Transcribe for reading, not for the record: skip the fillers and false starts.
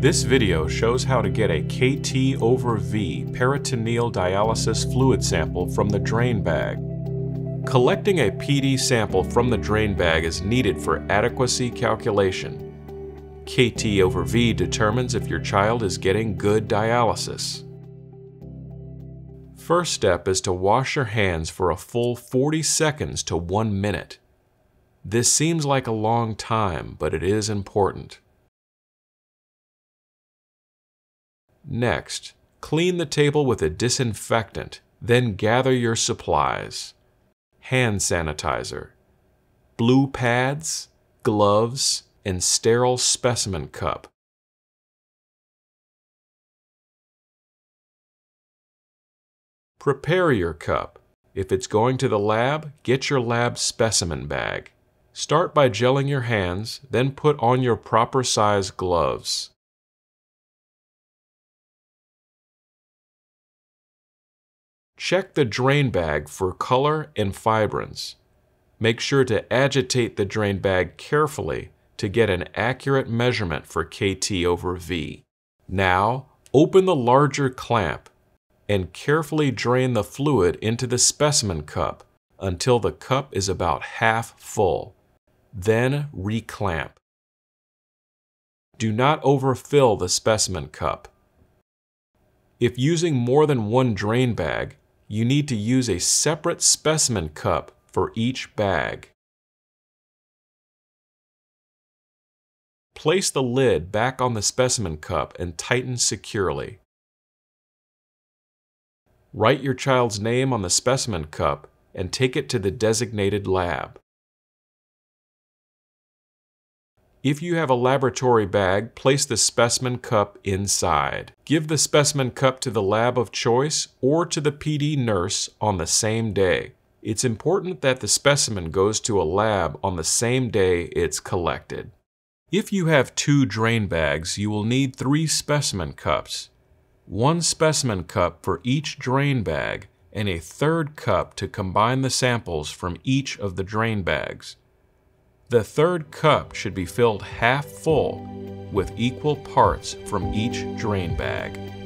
This video shows how to get a Kt/V peritoneal dialysis fluid sample from the drain bag. Collecting a PD sample from the drain bag is needed for adequacy calculation. Kt/V determines if your child is getting good dialysis. First step is to wash your hands for a full 40 seconds to 1 minute. This seems like a long time, but it is important. Next, clean the table with a disinfectant, then gather your supplies: hand sanitizer, blue pads, gloves, and sterile specimen cup. Prepare your cup. If it's going to the lab, get your lab specimen bag. Start by gelling your hands, then put on your proper size gloves. Check the drain bag for color and fibrins. Make sure to agitate the drain bag carefully to get an accurate measurement for Kt/V. Now, open the larger clamp and carefully drain the fluid into the specimen cup until the cup is about half full. Then reclamp. Do not overfill the specimen cup. If using more than one drain bag, you need to use a separate specimen cup for each bag. Place the lid back on the specimen cup and tighten securely. Write your child's name on the specimen cup and take it to the designated lab. If you have a laboratory bag, place the specimen cup inside. Give the specimen cup to the lab of choice or to the PD nurse on the same day. It's important that the specimen goes to a lab on the same day it's collected. If you have 2 drain bags, you will need 3 specimen cups, 1 specimen cup for each drain bag, and a third cup to combine the samples from each of the drain bags. The third cup should be filled half full with equal parts from each drain bag.